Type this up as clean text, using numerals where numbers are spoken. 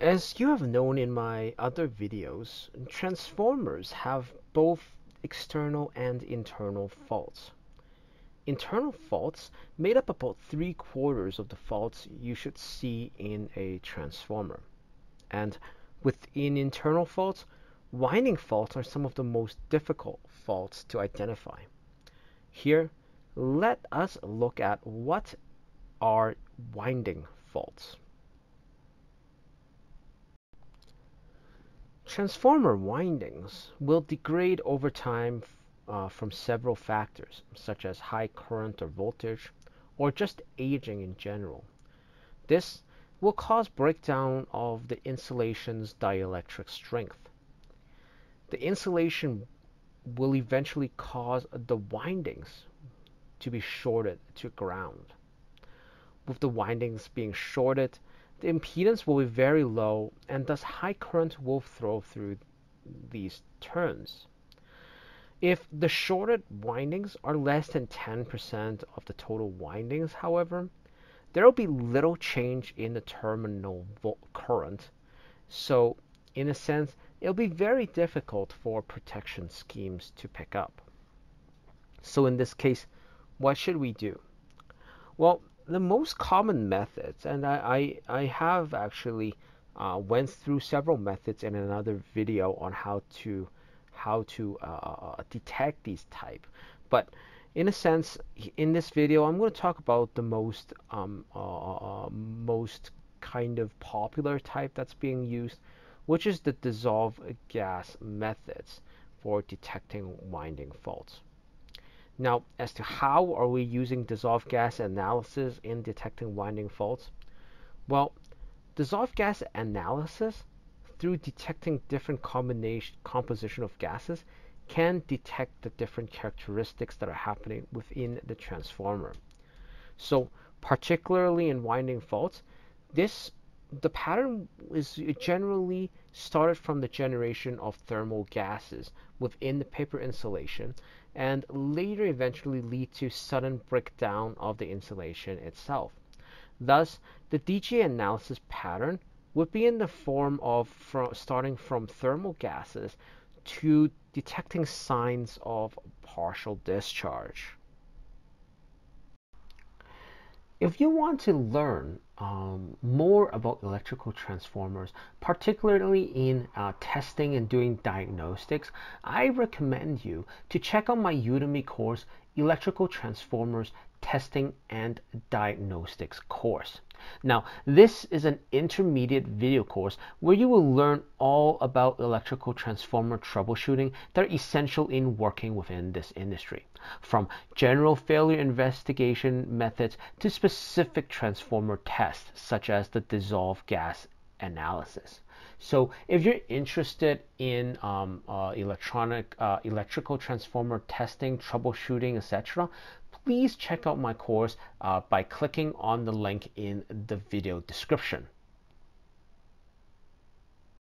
As you have known in my other videos, transformers have both external and internal faults. Internal faults made up about 3/4 of the faults you should see in a transformer. And within internal faults, winding faults are some of the most difficult faults to identify. Here, let us look at what are winding faults. Transformer windings will degrade over time from several factors, such as high current or voltage, or just aging in general. This will cause breakdown of the insulation's dielectric strength. The insulation will eventually cause the windings to be shorted to ground. With the windings being shorted, the impedance will be very low, and thus high current will flow through these turns. If the shorted windings are less than 10% of the total windings, however, there will be little change in the terminal current. So, in a sense, it will be very difficult for protection schemes to pick up. So in this case, what should we do? Well, the most common methods, and I have actually went through several methods in another video on how to detect these type. But in a sense, in this video, I'm going to talk about the most kind of popular type that's being used, which is the dissolved gas methods for detecting winding faults. Now, as to how are we using dissolved gas analysis in detecting winding faults? Well, dissolved gas analysis through detecting different composition of gases can detect the different characteristics that are happening within the transformer. So, particularly in winding faults, the pattern is generally started from the generation of thermal gases within the paper insulation, and later eventually lead to sudden breakdown of the insulation itself. Thus, the DG analysis pattern would be in the form of starting from thermal gases to detecting signs of partial discharge. If you want to learn more about electrical transformers, particularly in testing and doing diagnostics, I recommend you to check out my Udemy course, Electrical Transformers Testing and Diagnostics course. Now, this is an intermediate video course where you will learn all about electrical transformer troubleshooting that are essential in working within this industry, from general failure investigation methods to specific transformer tests, such as the dissolved gas analysis. So if you're interested in electrical transformer testing, troubleshooting, etc., please check out my course by clicking on the link in the video description.